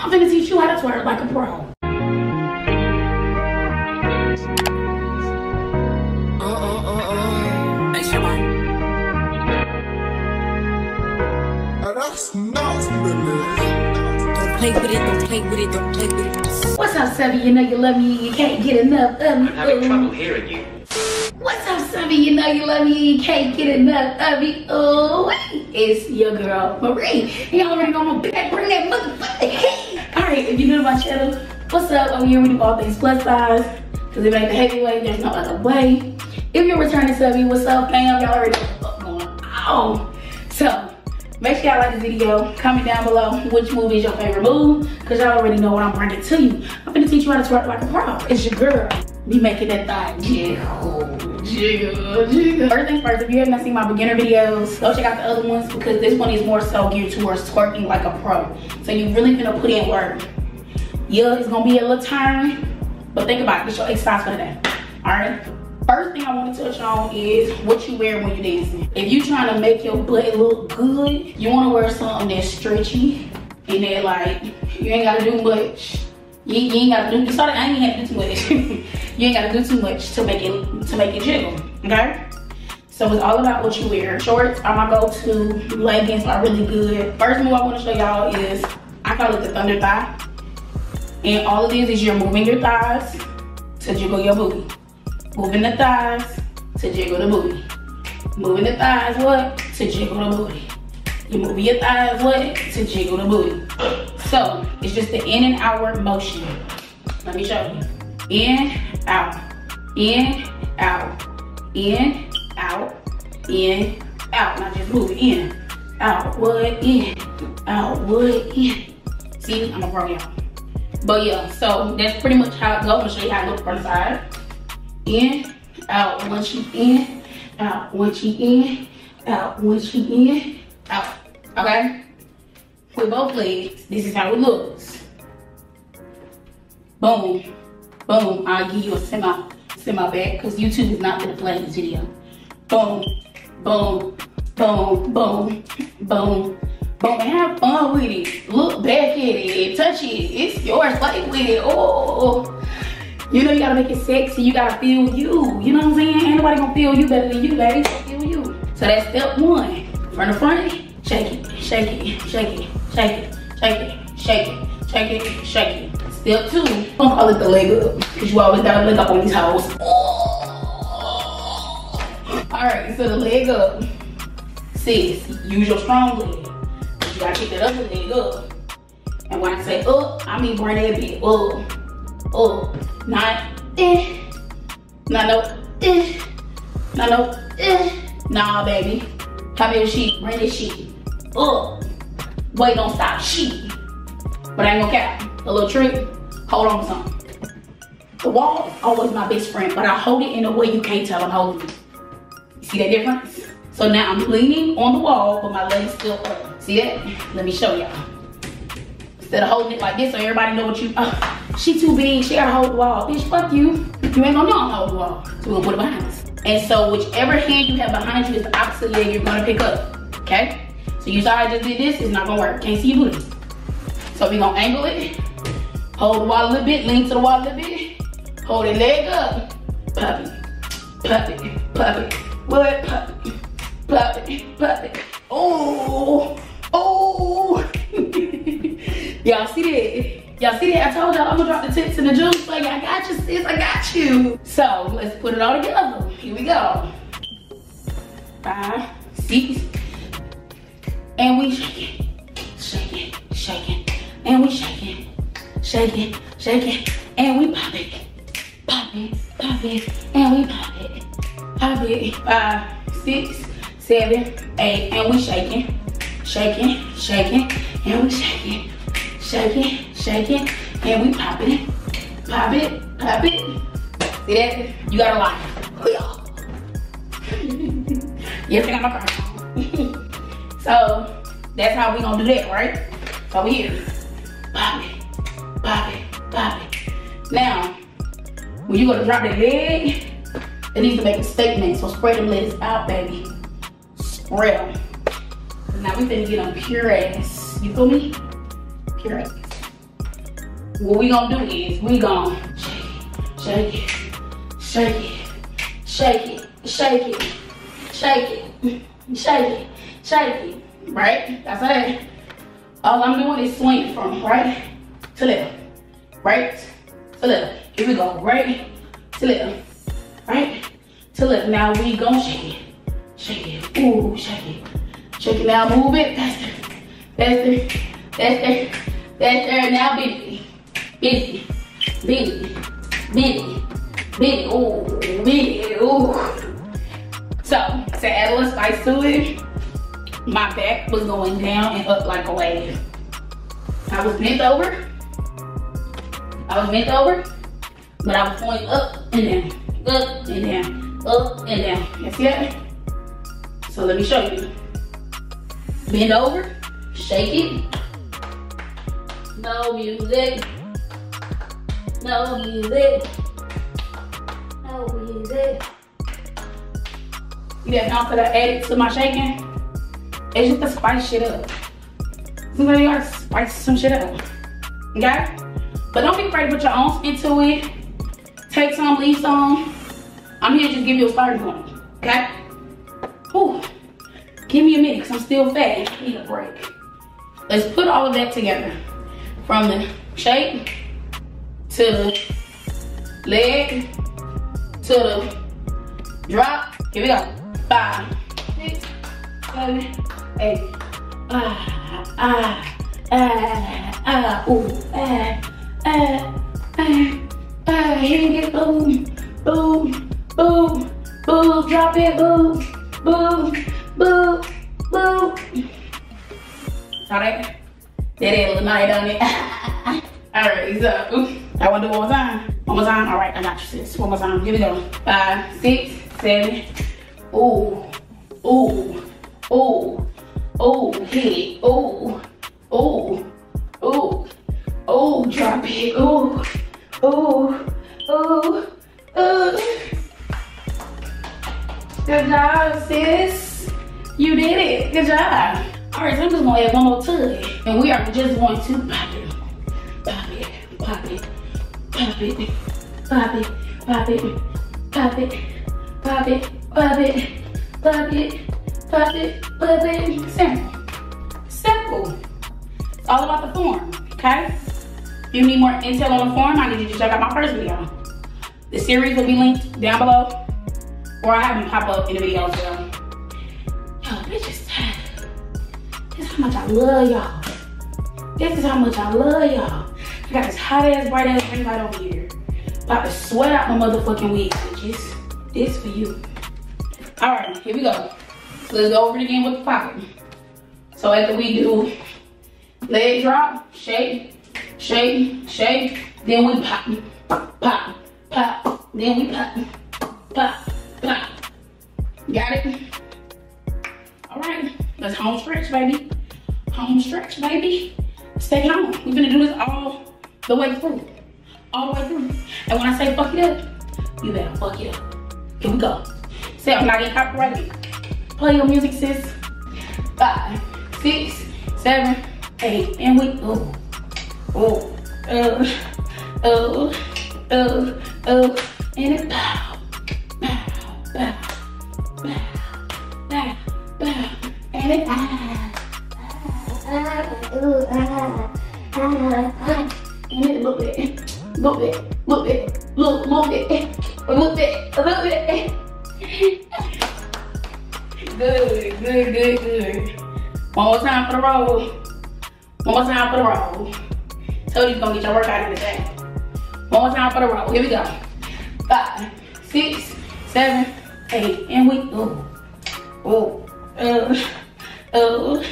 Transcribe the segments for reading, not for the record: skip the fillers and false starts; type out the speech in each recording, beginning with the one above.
I'm gonna teach you how to twerk like a pro. Don't play with it, don't play with it, don't play with it. What's up, Subby? You know you love me, you can't get enough of me. I'm having trouble hearing you. What's up, Subby? You know you love me, you can't get enough of me. Oh, it's your girl, Marie. Y'all already know I'm back, bring that motherfucker heat. Alright, if you're new to my channel, what's up? I'm here when you do all things plus size. Because it ain't the heavyweight, there's no other way. If you're returning Subby, what's up, fam? Y'all already know what's going on. So, make sure y'all like this video. Comment down below which movie is your favorite move, because y'all already know what I'm bringing to you. I'm going to teach you how to twerk like a pro. It's your girl. Be making that thigh jiggle, jiggle, jiggle. First things first, if you haven't seen my beginner videos, go check out the other ones, because this one is more so geared towards twerking like a pro. So you really gonna put in work. Yeah, it's going to be a little tiring, but think about it. It's your exercise for the day. Alright? First thing I want to touch on is what you wear when you're dancing. If you're trying to make your butt look good, you want to wear something that's stretchy and that, like, you ain't got to do much. You ain't got to do. Sorry, I ain't have to do too much. You ain't got to do too much to make it jiggle. Okay. So it's all about what you wear. Shorts are my go-to. Leggings are really good. First move I want to show y'all is, I call it the thunder thigh, and all it is you're moving your thighs to jiggle your booty. Moving the thighs to jiggle the booty. Moving the thighs, what? To jiggle the booty. You move your thighs, what? To jiggle the booty. So, it's just the in and outward motion. Let me show you. In, out. In, out. In, out. In, out. Now just move it in. Out, what? In. Out, what? In. See, I'm a pro, y'all. But yeah, so that's pretty much how it goes. I'm gonna show you how it looks from the side. In, out, one cheek in, out, one cheek in, out, one cheek in, out. Okay? With both legs, this is how it looks. Boom, boom. I'll give you a semi back, because YouTube is not gonna play this video. Boom, boom, boom, boom, boom, boom. And have fun with it. Look back at it, touch it. It's yours, play with it. Oh. You know you gotta make it sexy, you gotta feel you. You know what I'm saying? Ain't nobody gonna feel you better than you, baby. Feel you. So that's step one. From the front, shake it, shake it, shake it, shake it, shake it, shake it, shake it, shake it. Step two, I'm gonna lift the leg up, because you always gotta lift up on these toes. Alright, so the leg up. Sis, use your strong leg. You gotta keep that other leg up. And when I say up, I mean bring that bit up. Up. Not eh, not no eh, not no eh. Nah, baby. Come here, she, bring this sheet. Up. Wait, don't stop, she. But I ain't gonna cap. A little trick, hold on to something. The wall is always my best friend, but I hold it in a way you can't tell I'm holding it. You see that difference? So now I'm leaning on the wall, but my leg's still up. See that? Let me show y'all. Instead of holding it like this so everybody know what you, she too big, she gotta hold the wall. Bitch, fuck you. You ain't gonna know I'm holding the wall. So we're gonna put it behind us. And so whichever hand you have behind you is the opposite leg you're gonna pick up, okay? So you saw I just did this, it's not gonna work. Can't see your booty. So we're gonna angle it, hold the wall a little bit, lean to the wall a little bit, hold the leg up, pop it, pop it, pop it, what? Pop it, pop it, pop it. Oh, oh. Y'all see that? Y'all see that? I told y'all I'm gonna drop the tips in the juice. Like, I got you, sis, I got you. So let's put it all together. Here we go. 5, 6. And we shake it, shake it, shake it. And we shake it, shake it, shake it. And we pop it, pop it, pop it. And we pop it, pop it. 5, 6, 7, 8. And we shake it, shake it, shake it. And we shake it. Shake it, and we pop it, pop it, pop it. See that? You gotta lie. Yes, I got my car. So that's how we gonna do that, right? So we here. Pop it, pop it, pop it. Now, when you gonna drop that leg, it needs to make a statement. So spread them legs out, baby. Spread them. Now we finna get them pure ass. You feel me? Pure ass. what we gonna do is we gonna shake it, shake it, shake it, shake it, shake it, shake it, shake it, right? That's it. All I'm doing is swing from right to left, right to left. Here we go, right to left, right to left. Now we gonna shake it, shake it, ooh, shake it, shake it. Now move it faster, faster, faster, faster. Now bend it, bend it, bend it, bend it, bend it, ooh, bend it, ooh. So to add a little spice to it, my back was going down and up like a wave. I was bent over. I was bent over, but I was going up and down, up and down, up and down. You see it? So let me show you. Bend over, shake it. No music. No music. No music. You guys know how I added to my shaking? It's just to spice shit up. Sometimes you gotta spice some shit up. Okay? But don't be afraid to put your own spin to it. Take some, leave some. I'm here to just give you a starting point. Okay? Ooh. Give me a minute because I'm still fat. I need a break. Let's put all of that together. From the shape to the leg to the drop. Here we go. 5, 6, 7, 8. Ah, ah, ah, ah, ooh, ah. Hit it, boom, boom, boom, boom, drop it, boom, boom, boom, boom. Saw that? That ain't look nice, don't it? Alright, so, I wanna do one more time. One more time? Alright, I got you, sis. One more time. Here we go. 5, 6, 7. Ooh, ooh, ooh, ooh, hit it, ooh, ooh, ooh. Oh, drop it. Oh, oh, oh, oh. Good job, sis. You did it. Good job. All right, so I'm just going to add one more to it. And we are just going to pop it. Pop it. Pop it. Pop it. Pop it. Pop it. Pop it. Pop it. Pop it. Pop it. Pop it. Pop it. Simple. Simple. It's all about the form, okay? If you need more intel on the form, I need you to check out my first video. The series will be linked down below, or I have them pop up in the video as well. Yo, bitch is tired. This is how much I love y'all. This is how much I love y'all. I got this hot ass, bright ass ring light over here. About to sweat out my motherfucking wig, bitches. This for you. All right, here we go. So let's go over it again with the pocket. So after we do leg drop, shake, shake, shake, then we pop, pop, pop, pop, then we pop, pop, pop. Got it? All right, let's home stretch, baby. Home stretch, baby. Stay home. We're gonna do this all the way through. All the way through. And when I say fuck it up, you better fuck it up. Here we go. Say I'm not getting copyrighted. Play your music, sis. 5, 6, 7, 8, and we go. Oh, oh, oh, oh, oh, and it bow, bow, bow, bow, bow, bow, and it and it move it, move it, move it, move it, move it, move it. Good, good, good, good. One more time for the roll. One more time for the roll. Told you you're gonna get your workout in the day. One more time for the roll. Here we go. 5, 6, 7, 8, and we go. Oh, oh, oh,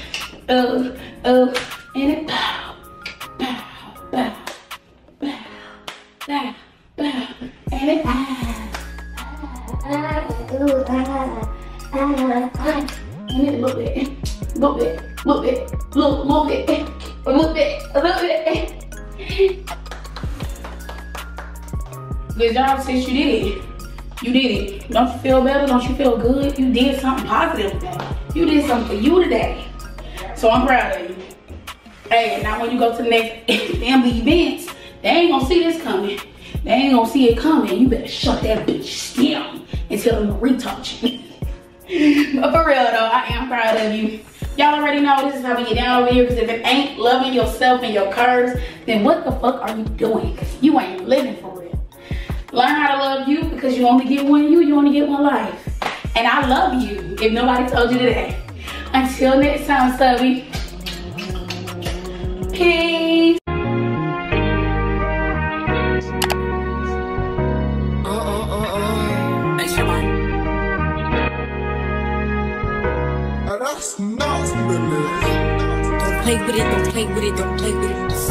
oh, oh, and it bow, bow, bow, bow, bow, bow, and it and it move it, move it, move it, move it. A little bit, a little bit. Good job, sis, you did it. You did it. Don't you feel better? Don't you feel good? You did something positive today. You did something for you today. So I'm proud of you. Hey, now when you go to the next family events, They ain't gonna see this coming. They ain't gonna see it coming. You better shut that bitch down and tell them to retouch you. But for real though, I am proud of you. Y'all already know this is how we get down over here, because if it ain't loving yourself and your curves, then what the fuck are you doing? Because you ain't living for real. Learn how to love you, because you only get one you, you only get one life. And I love you, if nobody told you today. Until next time, subby. Peace. Don't play with it, don't play with it, don't play with it.